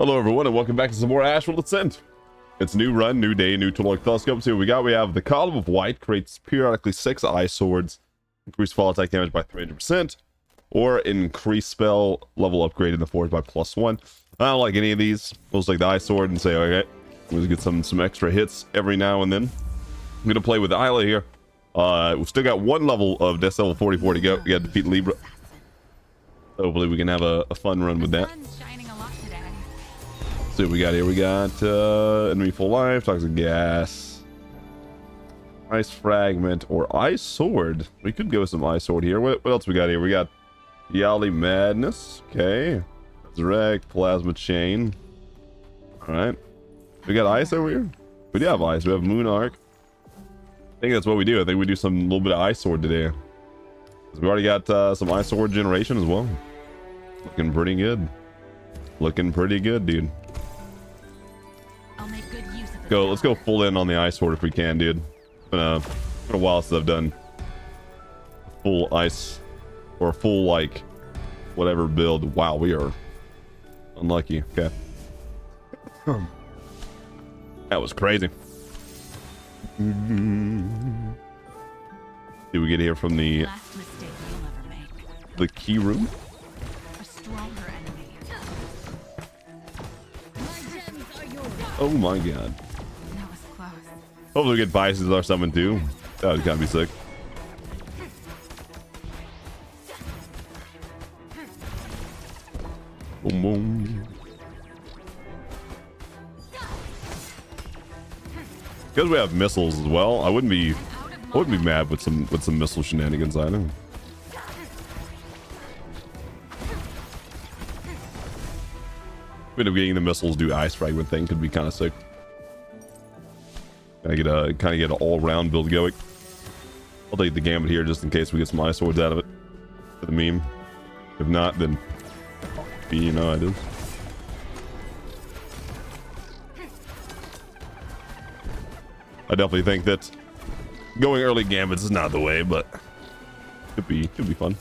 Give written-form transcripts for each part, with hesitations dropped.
Hello everyone and welcome back to some more Astral Ascent. It's new run, new day, new Telluric telescope. See what we got. We have the Column of White, creates periodically 6 Ice Swords, increase fall attack damage by 300%, or increase spell level upgrade in the forge by +1. I don't like any of these. We'll just take the Ice Sword and say, okay, we'll get some extra hits every now and then. I'm gonna play with Ayla here. We've still got one level of Death Level 44 to go. We gotta defeat Libra. Hopefully we can have a fun run with that. See what we got here. We got enemy full life, toxic gas, ice fragment, or ice sword. We could go with some ice sword here. What else we got here? We got Yali madness. Okay, resurrect, plasma chain. All right, we got ice over here. We do have ice. We have moon arc. I think that's what we do. I think we do some little bit of ice sword today. We already got some ice sword generation as well. Looking pretty good. Looking pretty good, dude. Go, let's go full in on the ice sword if we can, dude. It's been a while since I've done full ice or full like whatever build. Wow, we are unlucky. Okay, that was crazy. Did we get here from the key room? Oh my god. Hopefully we get Pisces or something too. That would kind of be sick. Boom, boom. Because we have missiles as well, I wouldn't be mad with some missile shenanigans either. Bit of getting the missiles do ice fragment thing could be kind of sick. Gotta get a kind of get an all-round build going. I'll take the gambit here just in case we get some ice swords out of it for the meme. If not, then you know it is. I definitely think that going early gambits is not the way, but could be fun.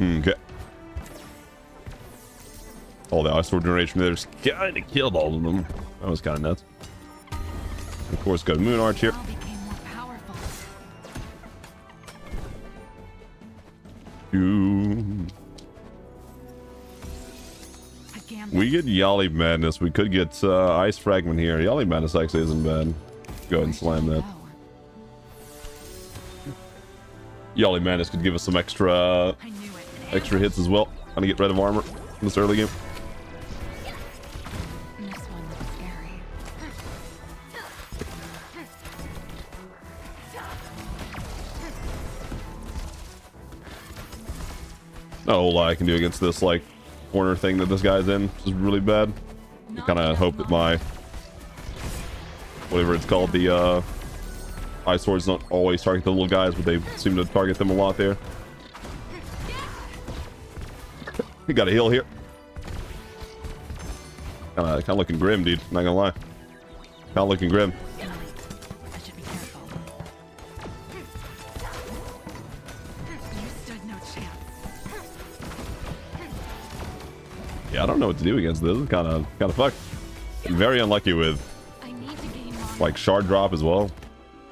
Okay. All the ice sword generation there just kind of killed all of them. That was kind of nuts. Of course, got moon arch here. We get Yali madness. We could get ice fragment here. Yali madness actually isn't bad. Go ahead and slam that. Yali madness could give us some extra hits as well. Trying to get rid of armor in this early game. This one looks scary. Not a whole lot I can do against this like corner thing that this guy's in. This is really bad. I kind of hope that my whatever it's called, the ice swords don't always target the little guys, but they seem to target them a lot there. We got a heal here. Kind of looking grim, dude. Not gonna lie. Kind of looking grim. Yeah, I don't know what to do against this. It's kind of fucked. I'm very unlucky with like shard drop as well.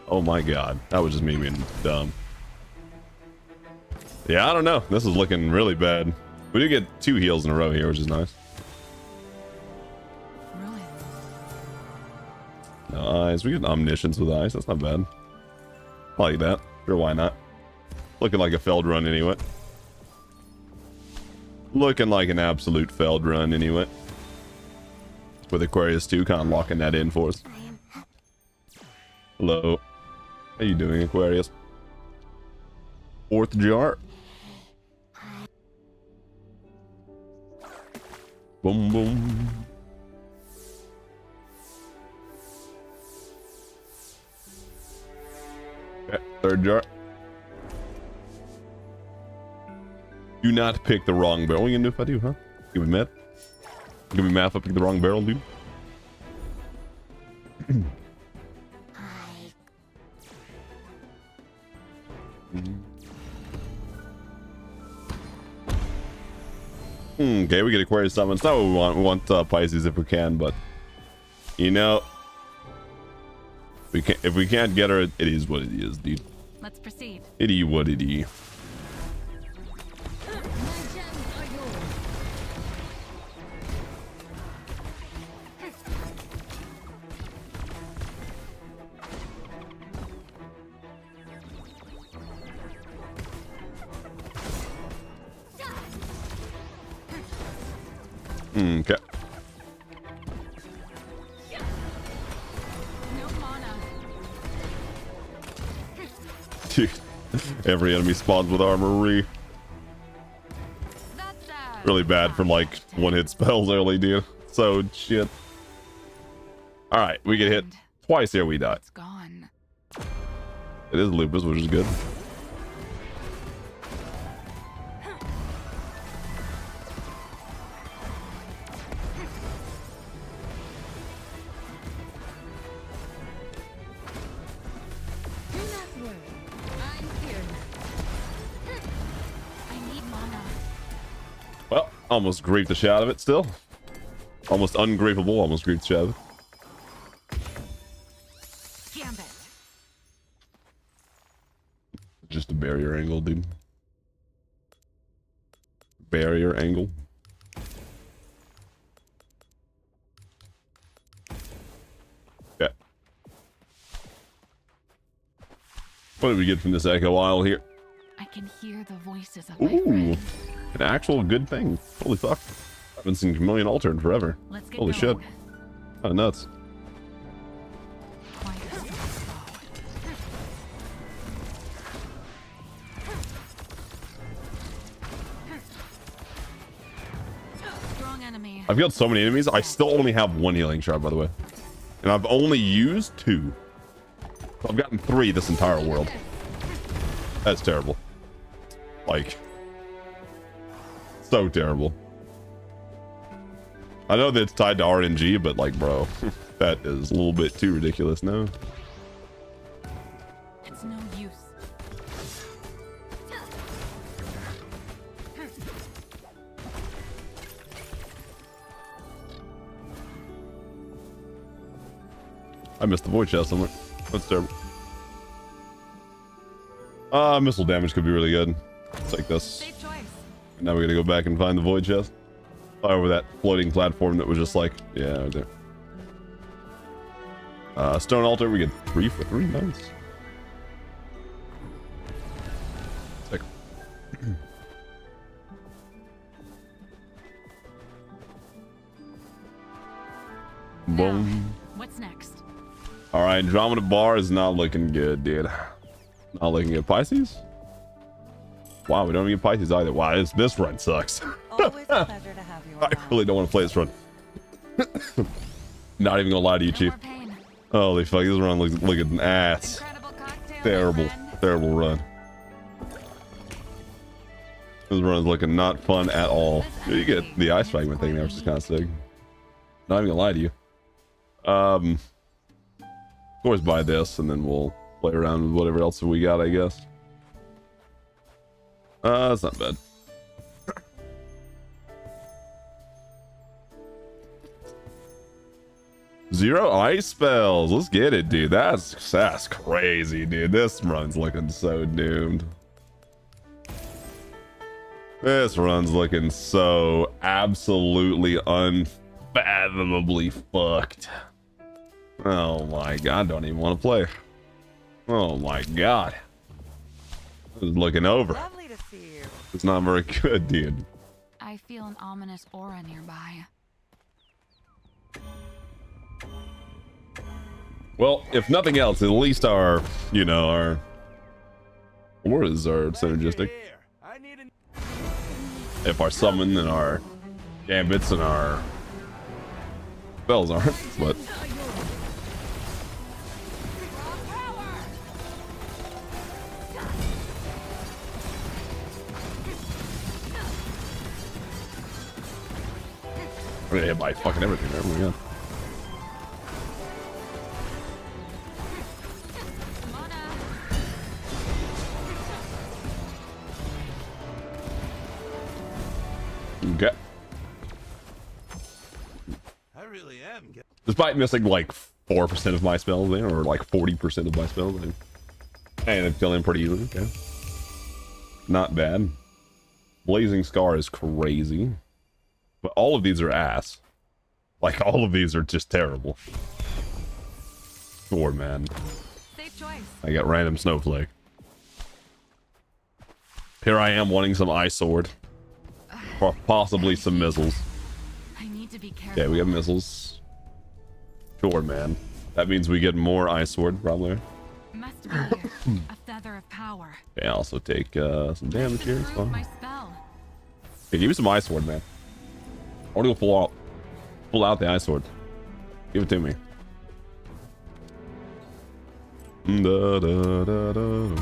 Oh my god, that was just me being dumb. Yeah, I don't know. This is looking really bad. We do get 2 heals in a row here, which is nice. Nice. We get omniscience with ice. That's not bad. I like that. Sure, why not? Looking like a felled run anyway. Looking like an absolute felled run anyway. With Aquarius 2 kind of locking that in for us. Hello. How you doing, Aquarius? 4th jar. Boom, boom. Okay, 3rd jar. Do not pick the wrong barrel. What are you gonna do if I do, huh? Give me math. Give me math if I pick the wrong barrel, dude. Okay, we get Aquarius summons. That's what we want. We want Pisces if we can, but you know, we can't. If we can't get her, it is what it is, dude. Let's proceed. Itty what itty. Okay. Dude, every enemy spawns with armory. Really bad from like one-hit spells early, dude. So shit. All right, we get hit twice here. We die. It's gone. It is Lupus, which is good. Almost griefed the shit out of it still. Almost ungriefable, almost griefed the shit out of it. Gambit. Just a barrier angle, dude. Barrier angle. Okay. What did we get from this Echo Isle here? I can hear the voices of my friends. An actual good thing. Holy fuck. I haven't seen Chameleon Altar in forever. Holy shit. Kind of nuts. I've got so many enemies. I still only have one healing shard, by the way. And I've only used two. So I've gotten three this entire world. That's terrible. Like... so terrible. I know that it's tied to RNG, but like, bro, that is a little bit too ridiculous. No, it's no use. I missed the void chest somewhere. That's terrible. Missile damage could be really good. It's like this. Now we gotta go back and find the void chest. Fire over that floating platform that was just like, yeah, right there. Stone altar, we get 3 for 3. Nice. Sick. Boom. What's next? All right, Andromeda Bar is not looking good, dude. Not looking good. Pisces. Wow, we don't even get Pisces either. Wow, this run sucks. Always a pleasure to have you around. I really don't want to play this run. Not even gonna lie to you, Chief. Holy fuck, this run looks like an ass. Terrible, terrible run. This run is looking not fun at all. You get the ice fragment thing there, which is kind of sick. Not even gonna lie to you. Of course, buy this, and then we'll play around with whatever else we got, I guess. That's not bad. Zero ice spells. Let's get it, dude. That's crazy, dude. This run's looking so doomed. This run's looking so absolutely unfathomably fucked. Oh my god, I don't even want to play. Oh my god. This is looking over. It's not very good, dude. I feel an ominous aura nearby. Well, if nothing else, at least our, you know, our auras are synergistic. If our summon and our gambits and our spells aren't, but... I'm gonna hit by fucking everything there. Oh my god. Okay. really am. Despite missing like 4% of my spells there, or like 40% of my spells, and I'm killing pretty easily. Okay. Not bad. Blazing Scar is crazy. But all of these are ass. Like, all of these are just terrible. Sword, man. Safe choice. I got random snowflake. Here I am wanting some Ice Sword. Or possibly some missiles. I need to be careful. Okay, we got missiles. Sure, man. That means we get more Ice Sword, probably. Must be here. A feather of power. Okay, I also take some damage here. So. Okay, give me some Ice Sword, man. I want to go pull out the Ice Sword. Give it to me. Da, da, da, da.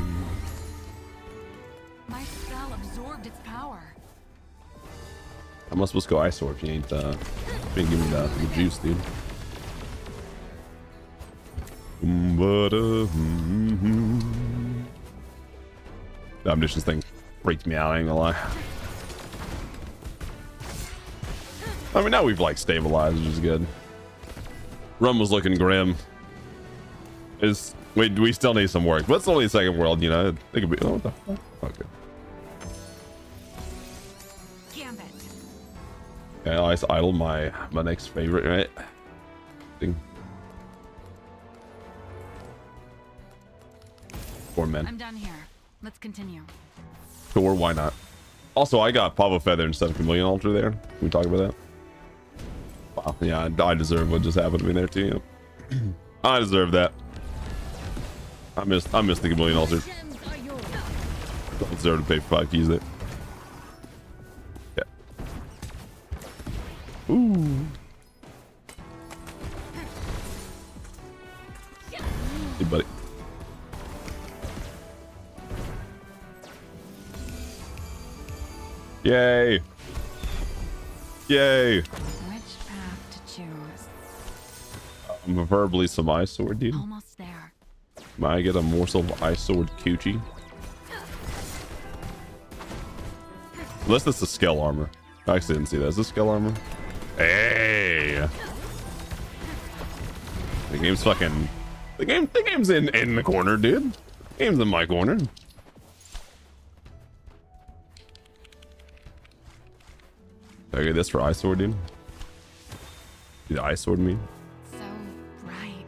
My spell absorbed its power. I'm not supposed to go Ice Sword if you ain't giving me the juice, dude. The omniscience thing freaked me out, I ain't gonna lie. I mean, now we've like stabilized, which is good. Rum was looking grim. Is wait, we still need some work, but it's only the second world, you know. It could be. Oh, what the fuck? Okay. Gambit. Okay, I'll just idle my next favorite, right? Thing. Four men. I'm done here. Let's continue. Sure, why not? Also, I got Pavo Feather instead of Chameleon Altar there. Can we talk about that? Wow, yeah, I deserve what just happened to me there too. I deserve that. I missed the Chameleon Altar. Don't deserve to pay $5 there. Yeah. Ooh. Hey, buddy. Yay! Yay! Which path to choose? I'm preferably some Ice Sword, dude. Almost there. Might I get a morsel of Ice Sword coochie? Unless this is scale armor. I actually didn't see that. Is this scale armor? Hey! The game's fucking. The game's in the corner, dude. The game's in my corner. I get this for Ice Sword, dude. Did Ice Sword me? So bright.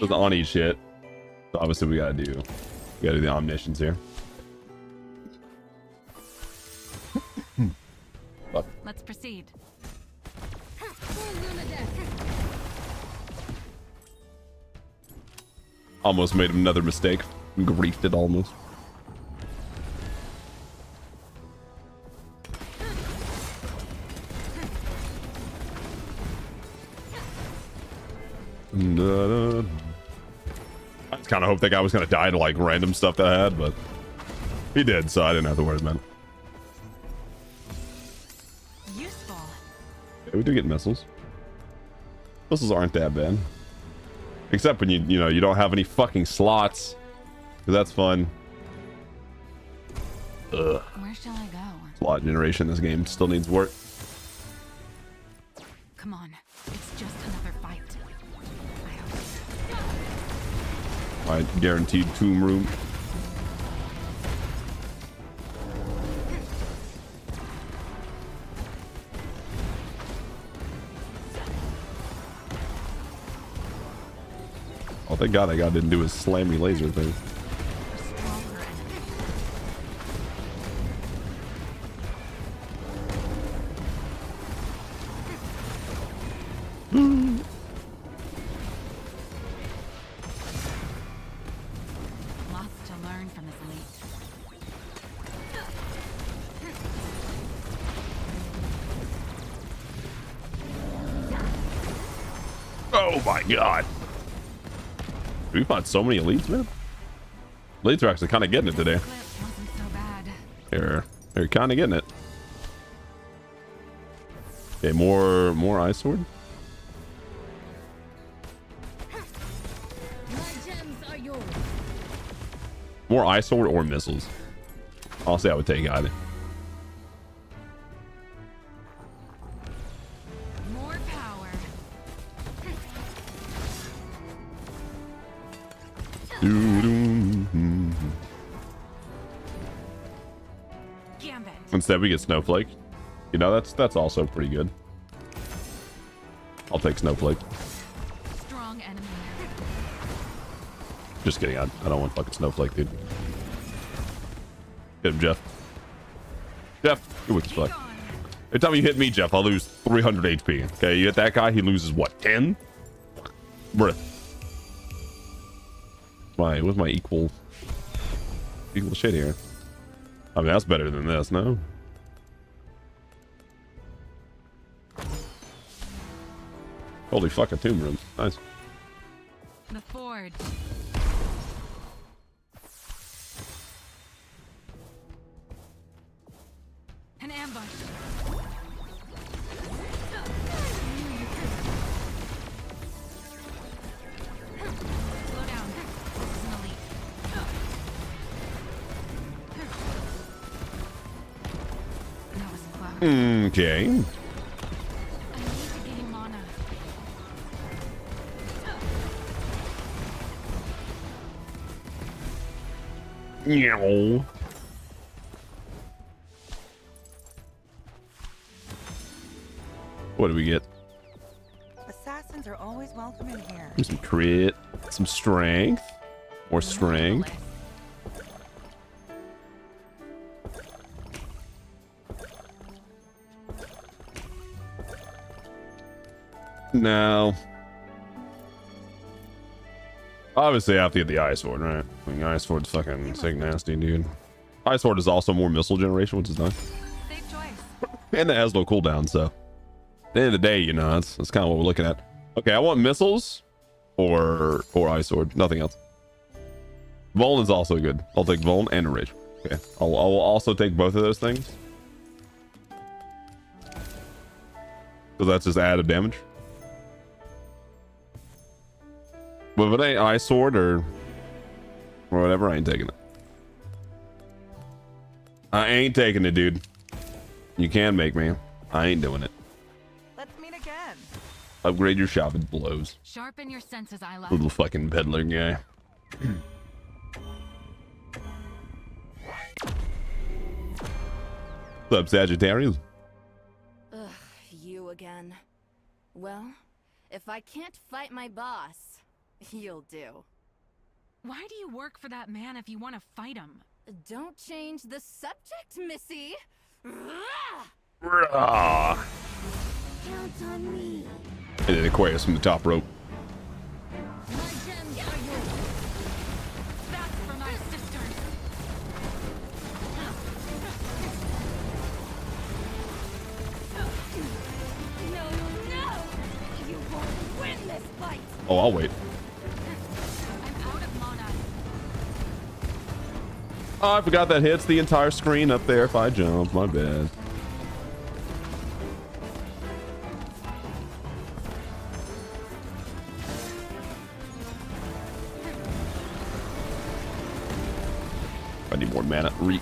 With the Ani shit. So obviously, we gotta do the omniscience here. Fuck. Let's proceed. Almost made another mistake. Griefed it almost. I just kind of hoped that guy was going to die to like random stuff that I had, but he did, so I didn't have to worry about it. Useful. Yeah, we do get missiles. Missiles aren't that bad, except when you know you don't have any fucking slots, because that's fun. Ugh. Where shall I go? Slot generation. This game still needs work. Come on, it's just another fight. My guaranteed tomb room. Oh, thank God that guy didn't do his slammy laser thing. God, we fought so many elites, man. Elites are actually kind of getting it today. They're kind of getting it. Okay, more Ice Sword. More Ice Sword or missiles. Honestly, I would take either. Gambit. Instead, we get Snowflake. You know, that's also pretty good. I'll take Snowflake. Strong enemy. Just kidding. I don't want fucking Snowflake, dude. Hit him, Jeff. Jeff, you're weak as fuck. Every time you hit me, Jeff, I'll lose 300 HP. Okay, you hit that guy, he loses, what, 10? Bruh. What's my equal shit here? I mean, that's better than this, no? Holy fuck, a tomb room. Nice. The Ford. An ambush. Okay. I need to gain mana. No. What do we get? Assassins are always welcome in here. Some crit, some strength, more strength. No. Obviously, I have to get the Ice Sword, right? I mean, Ice Sword's fucking sick nasty, dude. Ice Sword is also more missile generation, which is nice. Safe choice. And it has low cooldown, so. At the end of the day, you know, that's kind of what we're looking at. Okay, I want missiles or Ice Sword. Nothing else. Voln is also good. I'll take Voln and Rage. Okay, I'll also take both of those things. So that's just added damage. But if it ain't Ice Sword or whatever, I ain't taking it. I ain't taking it, dude. You can make me. I ain't doing it. Let's meet again. Upgrade your shop, it blows. Sharpen your senses, Ayla. Little fucking peddler guy. What's up, Sagittarius? Ugh, you again. Well, if I can't fight my boss... You'll do. Why do you work for that man if you want to fight him? Don't change the subject, Missy. Rah! Count on me. And then Aquarius from the top rope. My gems are yours. That's for my sister. No. You won't win this fight. Oh, I'll wait. Oh, I forgot that hits the entire screen up there if I jump. My bad. I need more mana. Reek.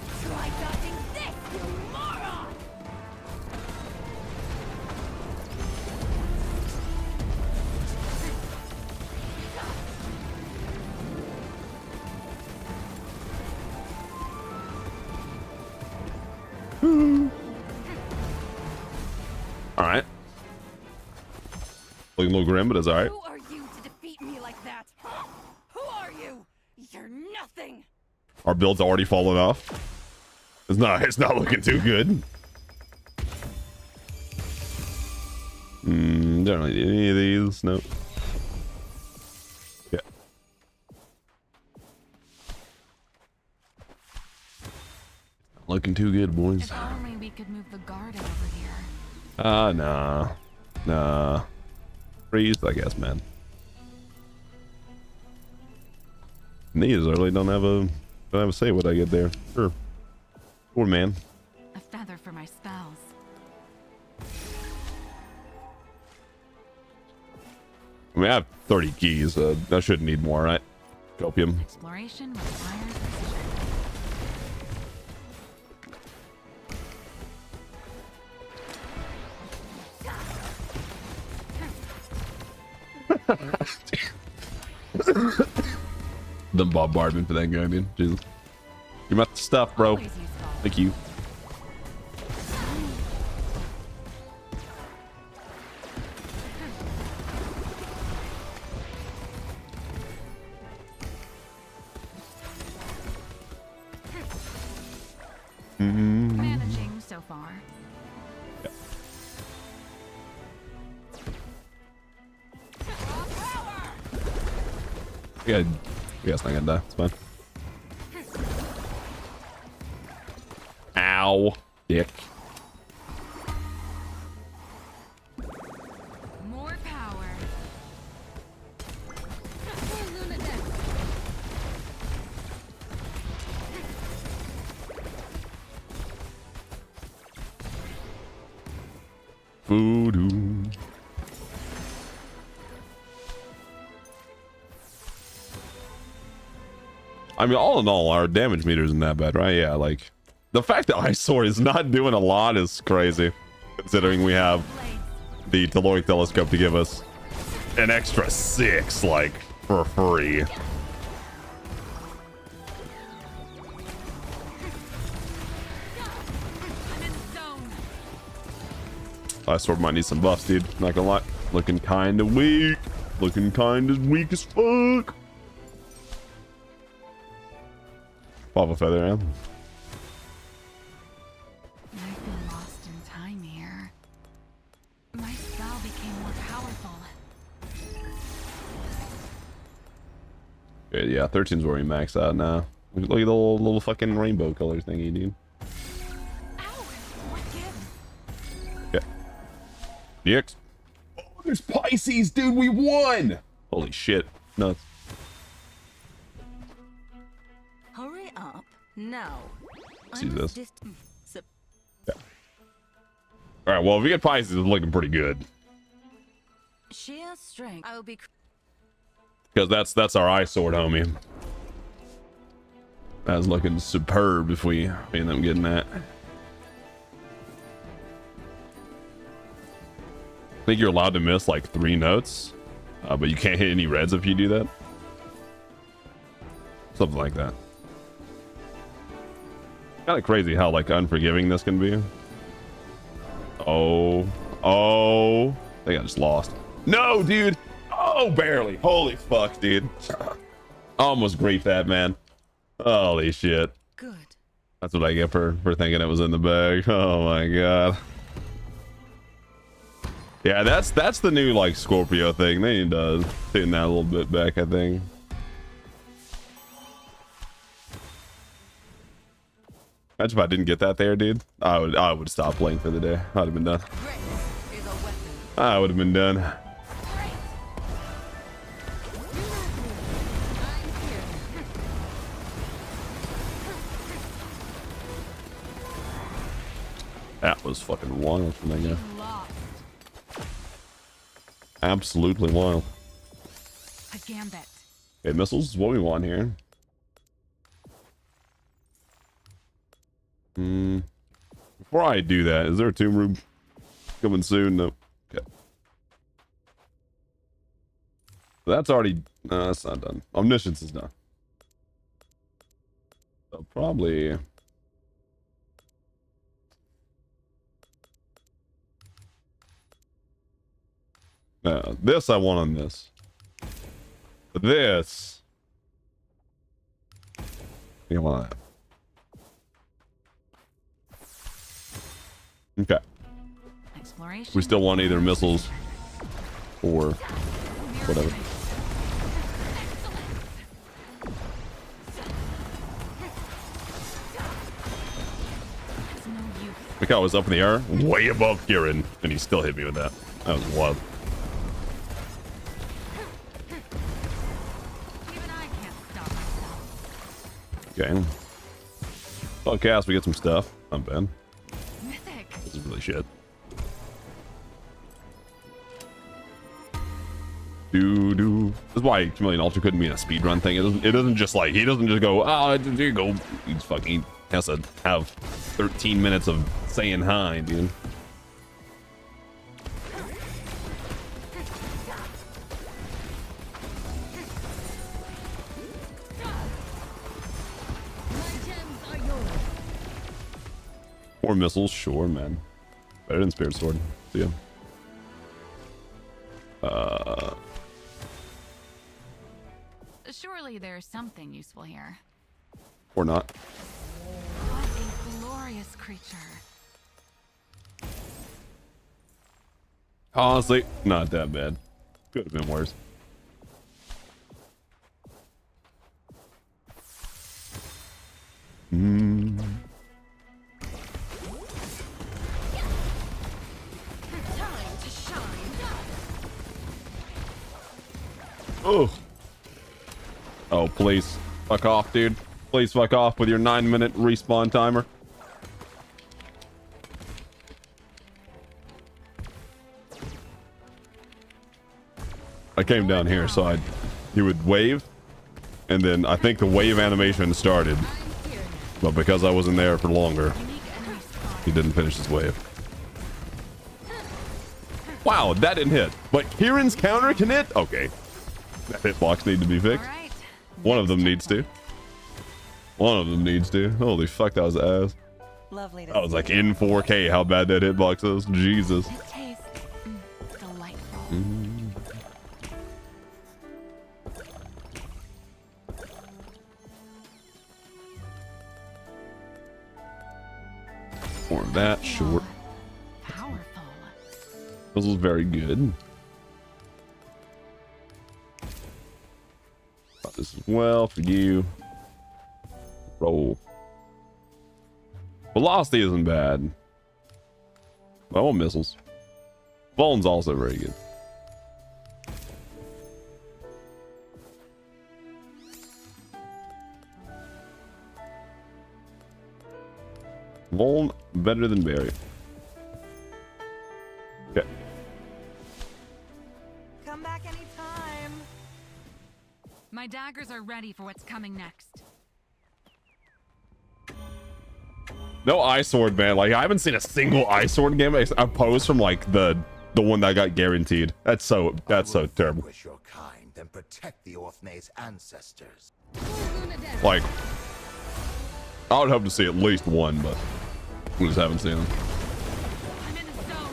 Looking a little grim, but it's alright. Who are you to defeat me like that? Huh? Who are you? You're nothing. Our build's already fallen off. It's not looking too good. Don't really need any of these. Nope. Yeah. Looking too good, boys. If only we could move the garden over here. Nah. Freeze, I guess, man. These really don't have a say what I get there. Sure. Poor man. A feather for my spells. I mean, I have 30 keys. I shouldn't need more, right? Copium. Exploration requires precision. The bombardment for that guy, dude. Jesus. You're about to stuff, bro. Thank you. Managing so far. Yep. We got not gonna die. It's fine. Ow, dick. More power. Voodoo. I mean, all in all, our damage meter isn't that bad, right? Yeah, like, the fact that Ice Sword is not doing a lot is crazy, considering we have the Telluric telescope to give us an extra 6, like, for free. Ice Sword might need some buffs, dude. Not gonna lie. Looking kinda weak. Looking kinda weak as fuck. Pavo Feather, yeah. I've been lost in time here. My spell became more powerful. Okay, yeah, 13's where we max out now. Look at the little fucking rainbow color thingy, dude. Ow, what gives? Yeah. DX. Oh, there's Pisces, dude. We won. Holy shit. Nuts. Hurry up now. See this. Yeah. All right, well, if we get Pisces, it's looking pretty good. Sheer strength. I'll be. Because that's our Ice Sword, homie. That's looking superb if we end up getting that. I think you're allowed to miss like 3 notes, but you can't hit any reds if you do that. Something like that. Kind of crazy how like unforgiving this can be. Oh, I think I just lost. No, dude. Oh, barely. Holy fuck, dude. Almost griefed that, man. Holy shit. Good. That's what I get for thinking it was in the bag. Oh my god. Yeah, that's the new like Scorpio thing. They need to tune that a little bit back, I think. Imagine if I didn't get that there, dude. I would stop playing for the day. I'd have been done. I would have been done. That was fucking wild from that guy. Absolutely wild. A gambit. Okay, missiles is what we want here. Before I do that, is there a tomb room coming soon? Nope. Okay. That's already... No, that's not done. Omniscience is done. So probably... No, this I want on this. But this... I think I want that. Okay. Exploration. We still want either missiles or whatever. Look how I was up in the air, way above Kieran, and he still hit me with that. That was wild. Even I can't stop myself. Okay. Fuck ass, we get some stuff. I'm bad. This is really shit. Doo-doo. This is why Chameleon Altar couldn't be in a speedrun thing. It doesn't just like, he doesn't just go, oh, there you go. He just fucking has to have 13 minutes of saying hi, dude. More missiles, sure, man. Better than Spirit Sword. See ya. Surely there's something useful here. Or not. What a creature. Honestly, not that bad. Could have been worse. Oh. Oh, please. Fuck off, dude. Please fuck off with your 9-minute respawn timer. I came down here, so he would wave, and then I think the wave animation started. But because I wasn't there for longer, he didn't finish his wave. Wow, that didn't hit. But Kieran's counter can hit? Okay. That hitbox needs to be fixed. One of them needs to. One of them needs to. Holy fuck, that was ass. Lovely. That was like in 4K how bad that hitbox is. Jesus. It tastes delightful. Or that short. Powerful. This was very good. Got this as well for you. Roll. Velocity isn't bad. I want missiles. Bone's also very good. Bone better than berry. Okay. Come back anytime. My daggers are ready for what's coming next. No Ice Sword, man. Like, I haven't seen a single Ice Sword game opposed from like the one that got guaranteed. That's so terrible. Wish your kind and protect the Orthnae's ancestors. Like, I would hope to see at least one, but we just haven't seen them. I'm in the zone.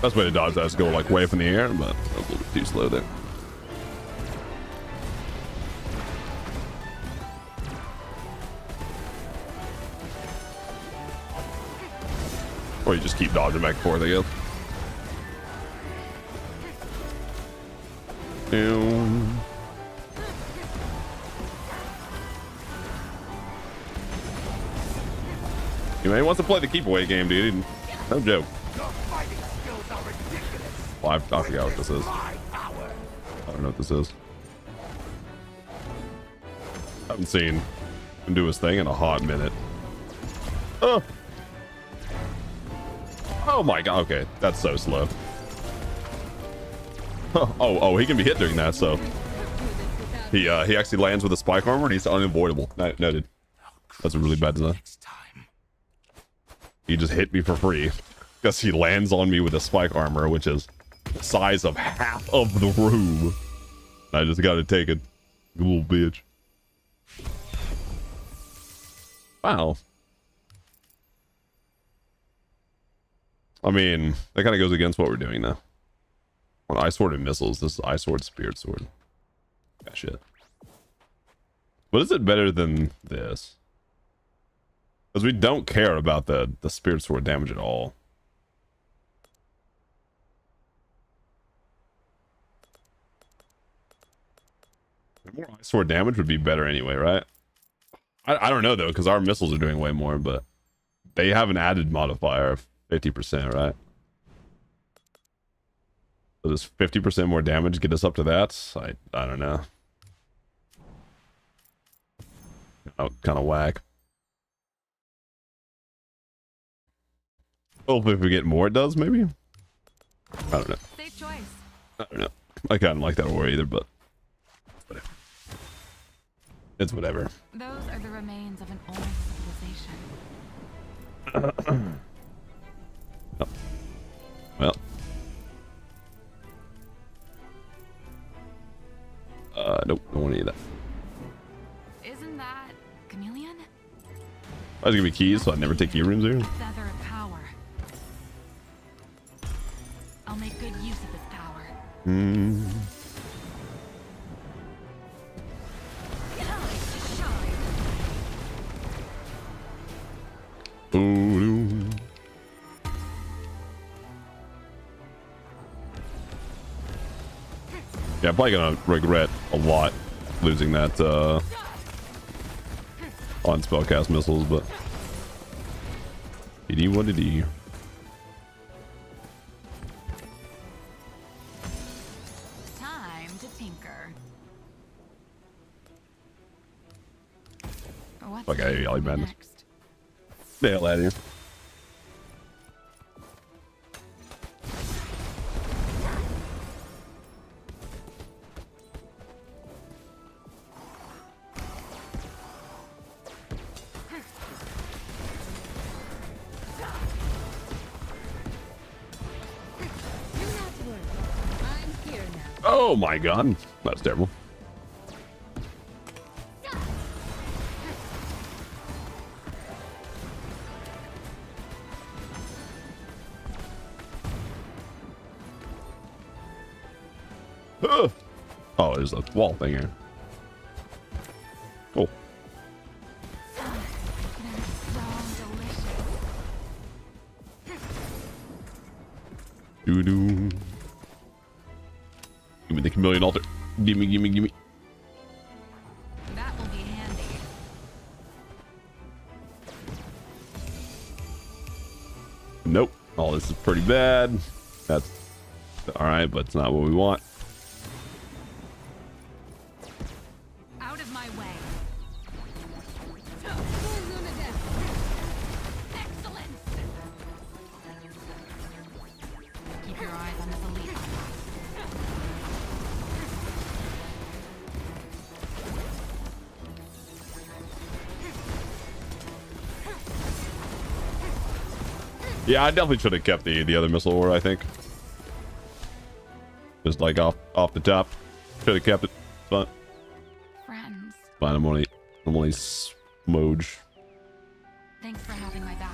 Best way to dodge that is to go like way up in the air, but that's a little bit too slow there. Or you just keep dodging back and forth, I guess. Down. You may want to play the keep away game, dude. No joke. Well, I forgot what this is. I don't know what this is. I haven't seen him do his thing in a hot minute. Oh. Oh my god, okay, that's so slow. Oh, he can be hit during that, so. He actually lands with a spike armor and he's unavoidable. Noted. That's a really bad design. He just hit me for free. Because he lands on me with a spike armor, which is the size of half of the room. I just gotta take it. You little bitch. Wow. I mean, that kind of goes against what we're doing now. On Ice Sword and missiles, this is Ice Sword, Spirit Sword. That shit. But is it better than this? Because we don't care about the Spirit Sword damage at all. More Ice Sword damage would be better anyway, right? I don't know, though, because our missiles are doing way more, but they have an added modifier of 50%, right? So does 50% more damage get us up to that? I don't know. Oh, kind of whack. Hopefully if we get more, it does, maybe? I don't know. Safe choice. I don't know. I kind of like that war either, but whatever. It's whatever. Those are the remains of an old civilization. Oh. Well. Nope, don't want any of that. Isn't that chameleon? I was giving me keys, so I'd never take key rooms here. Feather of power. Yeah, I'm probably gonna regret a lot losing that on spellcast missiles, but it is what it is. Time to tinker. Like I Yali madness. Stay out of here. Oh my god, that's terrible. Oh, there's a wall thing here. Cool. Doo-doo. Give me the Chameleon Altar. Gimme, gimme, gimme. That will be handy. Nope. Oh, this is pretty bad. That's alright, but it's not what we want. Out of my way. Excellent. Keep your eyes on the lead. Yeah, I definitely should have kept the other missile order, I think. Just like off the top. Should have kept it. But friends. Fine, I'm only smooge. Thanks for having my back.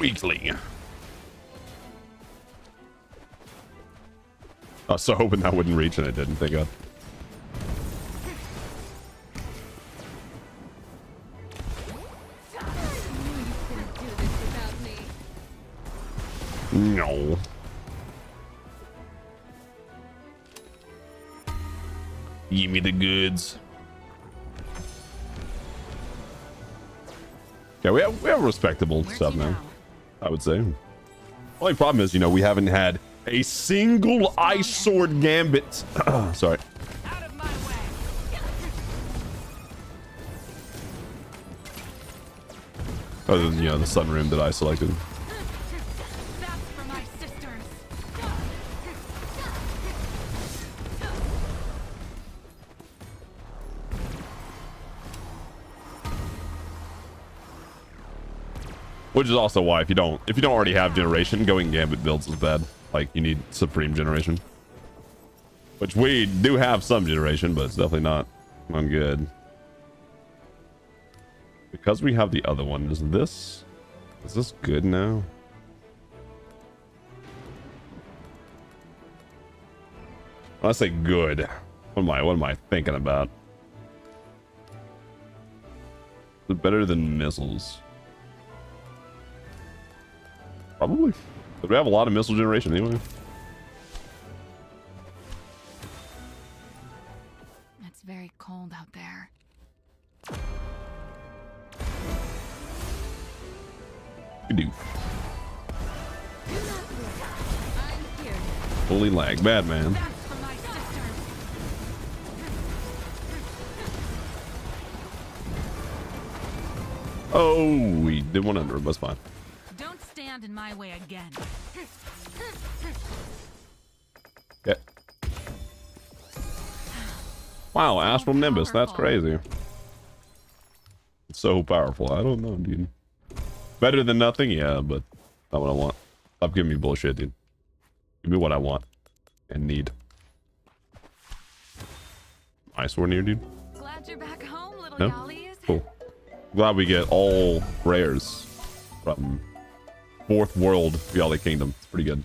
Weakling. I was so hoping that wouldn't reach, and it didn't. Thank God. No. Give me the goods. Yeah, we have respectable stuff now, I would say. Only problem is, you know, we haven't had a single Ice Sword Gambit. Sorry. Out of my way. Other than, you know, the sun room that I selected. That's for my sisters. Which is also why if you don't already have generation, going Gambit builds is bad. Like, you need supreme generation, which we do have some generation, but it's definitely not good because we have the other one. Is this good now? When I say good, what am I thinking about? Is it better than missiles? Probably. We have a lot of missile generation anyway. It's very cold out there. We do. Holy lag, bad man. Oh, we did one under, but it's fine. In my way again. Yeah. Wow, Astral Nimbus, that's crazy. It's so powerful. I don't know, dude. Better than nothing, yeah, but not what I want. Stop giving me bullshit, dude. Give me what I want and need. Ice Sword near, dude. Glad you're back home, little Yalies. Cool. Glad we get all rares from 4th World Yali Kingdom. It's pretty good.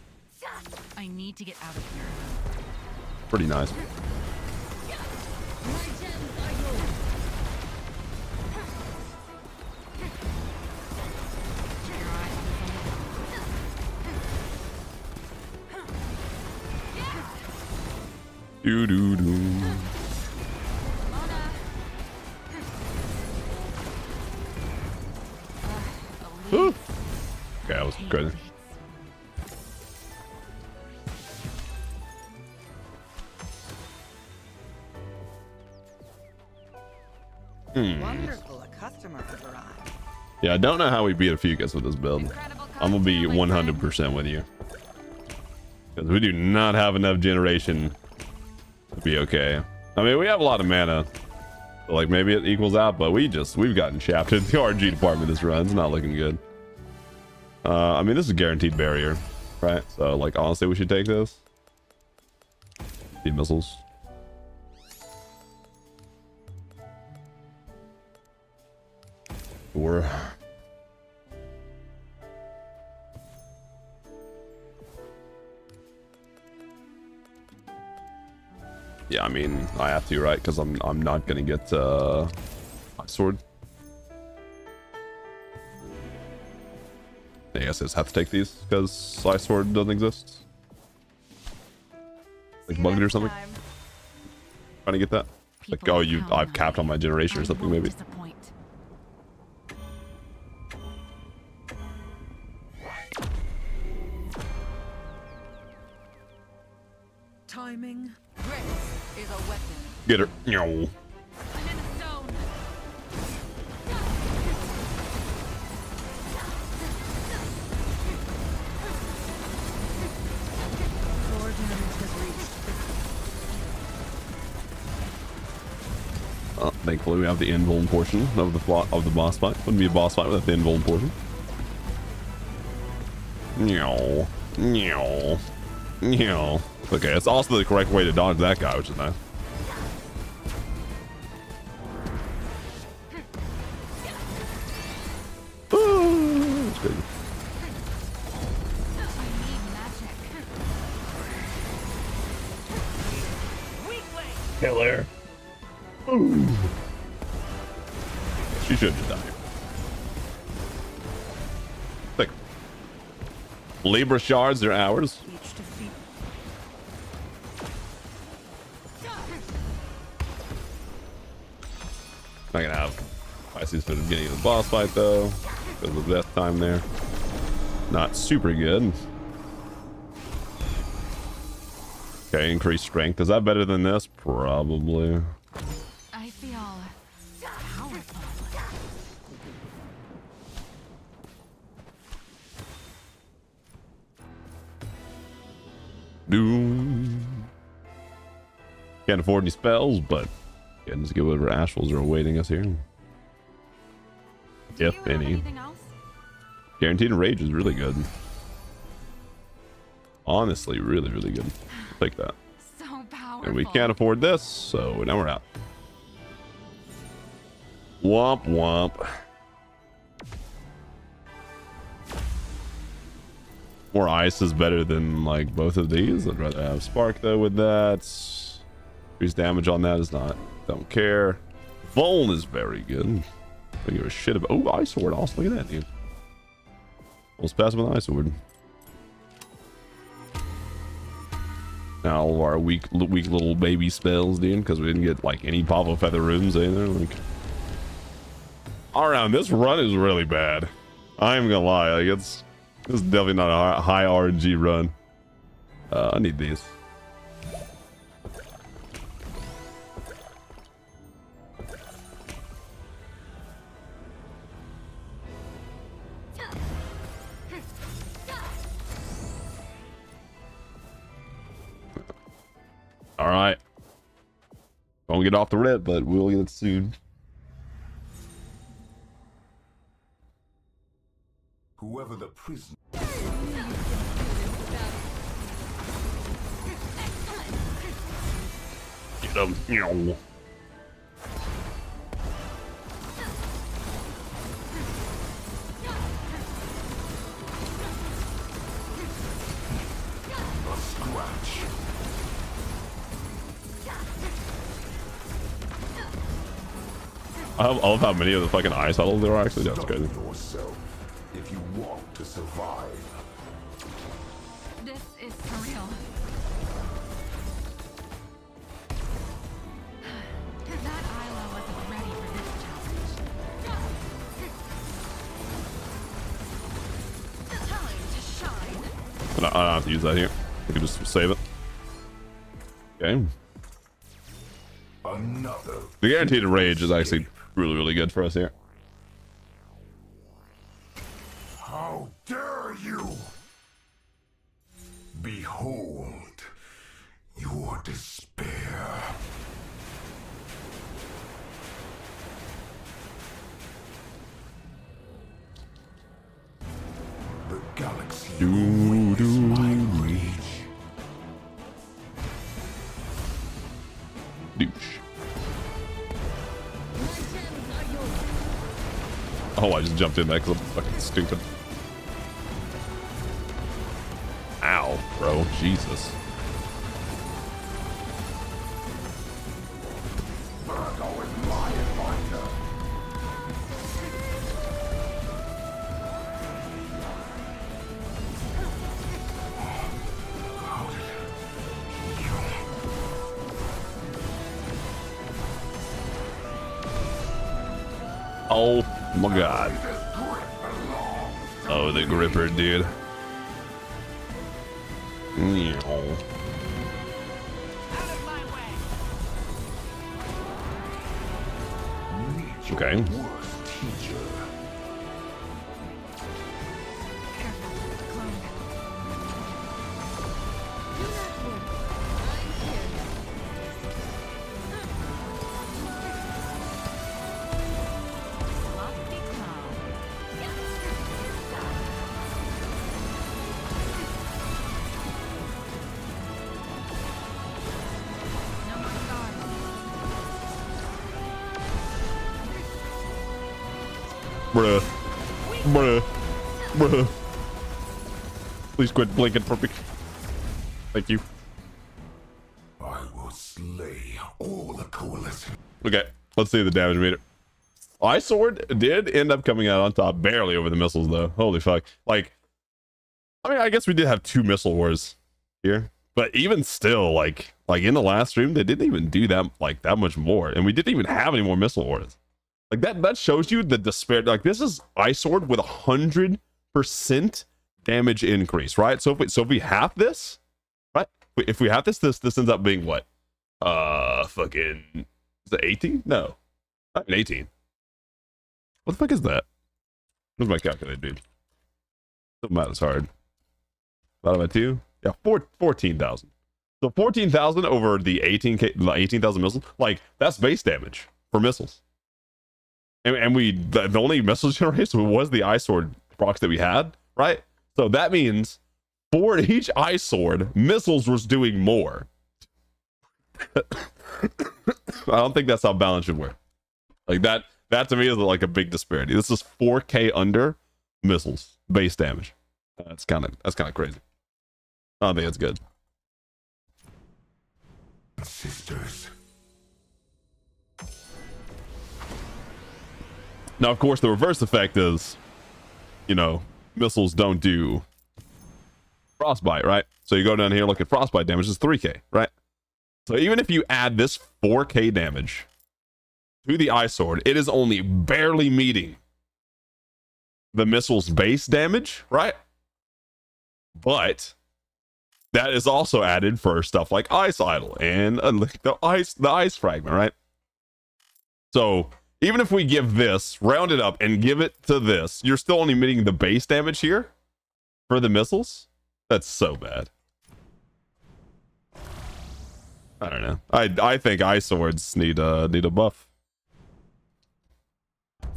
I need to get out of here. Pretty nice. Doo doo doo. Ooh. Okay, that was good. Wonderful, a customer arrived. Yeah, I don't know how we beat a Fucus with this build. I'm gonna be 100% with you, because we do not have enough generation to be okay. I mean, we have a lot of mana. So like maybe it equals out, but we've gotten chapped in the RNG department this run. It's not looking good. I mean, this is a guaranteed barrier, right? So like honestly, we should take this. The missiles. Or yeah, I mean, I have to, right? Because I'm not gonna get my sword. I guess I just have to take these because Ice Sword doesn't exist. Like bugged or something. Time. Trying to get that. People like, oh, you, I've capped on my generation or something, maybe. Disappoint. Timing. Is a weapon. Get her. No. I'm in a zone. Floor damage has reached. Thankfully, we have the invuln portion of the boss fight. Wouldn't be a boss fight without the invuln portion. No. No. No. Okay, that's also the correct way to dodge that guy, which is nice. Ooh, that's crazy. Killer. Ooh. She should have died. Thick. Libra shards are ours. Not gonna have Pisces for the beginning of the boss fight though, because of death time there. Not super good. Okay, increased strength. Is that better than this? Probably. I feel powerful. Doom. Can't afford any spells, but. And just get whatever Astrals are awaiting us here. If any. Guaranteed Rage is really good. Honestly, really, really good. Take that. So powerful. And we can't afford this, so now we're out. Womp womp. More ice is better than like both of these. I'd rather have Spark though with that. Increased damage on that is not. Don't care. Vuln is very good. Don't give a shit about. Oh, Ice Sword. Also, look at that, dude. Let's pass him with Ice Sword. Now all of our weak little baby spells, dude, because we didn't get like any Pavo Feather runes either. Like, all around, this run is really bad. I am gonna lie. Like, it's definitely not a high RNG run. I need these. All right, won't get off the rip, but we'll get it soon. Whoever the prisoner. Get him. I love how many of the fucking ice huddles there are actually. That's crazy. If you want to survive. This is for real. Cause that Ayla wasn't ready for this challenge. The time to shine. I don't have to use that here. We can just save it. Okay. Another. The guaranteed rage is actually really, really good for us here. How dare you! Behold your despair. The galaxy is my rage. Douche. Oh, I just jumped in there because I'm fucking stupid. Ow, bro. Jesus. Oh my god. Oh, the gripper, dude. Meow. Okay. Bruh. Bruh. Bruh. Please quit blinking for me. Thank you. I will slay all the coalition. Okay, let's see the damage meter. Ice Sword did end up coming out on top, barely over the missiles though. Holy fuck. Like, I mean, I guess we did have two missile wars here, but even still, like in the last stream, they didn't even do that, like that much more. And we didn't even have any more missile wars. Like that shows you the despair. Like this is Ice Sword with 100% damage increase, right? So if we have this, right? If we have this ends up being what? Fucking is it 18? No, not 18. What the fuck is that? What's my calculator, dude? Doesn't matter. It's hard. Divided by two. Yeah, 14,000. So 14,000 over the 18,000 missiles. Like that's base damage for missiles. And the only missile generation was the Ice Sword procs that we had, right? So that means for each Ice Sword, missiles was doing more. I don't think that's how balance should work. Like that to me is like a big disparity. This is 4K under missiles base damage. That's kind of crazy. I don't think that's good. Sisters. Now, of course, the reverse effect is, you know, missiles don't do frostbite, right? So you go down here, look at frostbite damage, it's 3K, right? So even if you add this 4K damage to the Ice Sword, it is only barely meeting the missile's base damage, right? But that is also added for stuff like Ice Idol and the ice fragment, right? So even if we give this, round it up, and give it to this, you're still only meeting the base damage here for the missiles. That's so bad. I don't know. I think Ice Swords need a buff. I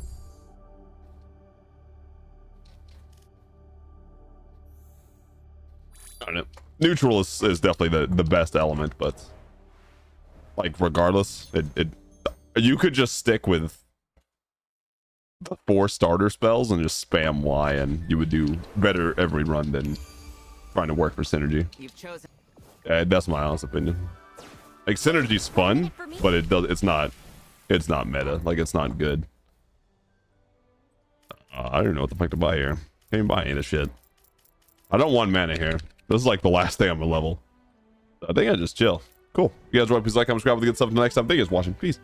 don't know. Neutral is definitely the best element, but like regardless, it you could just stick with the 4 starter spells and just spam Y, and you would do better every run than trying to work for synergy. You've chosen. Yeah, that's my honest opinion. Like synergy's fun, but it's not It's not meta. Like, it's not good. I don't know what the fuck to buy here. Can't even buy any of this shit. I don't want mana here. This is like the last thing I'm gonna level. I think I just chill. Cool. If you guys want to please like, comment, subscribe with the good stuff. Until next time, thank you guys for watching. Peace.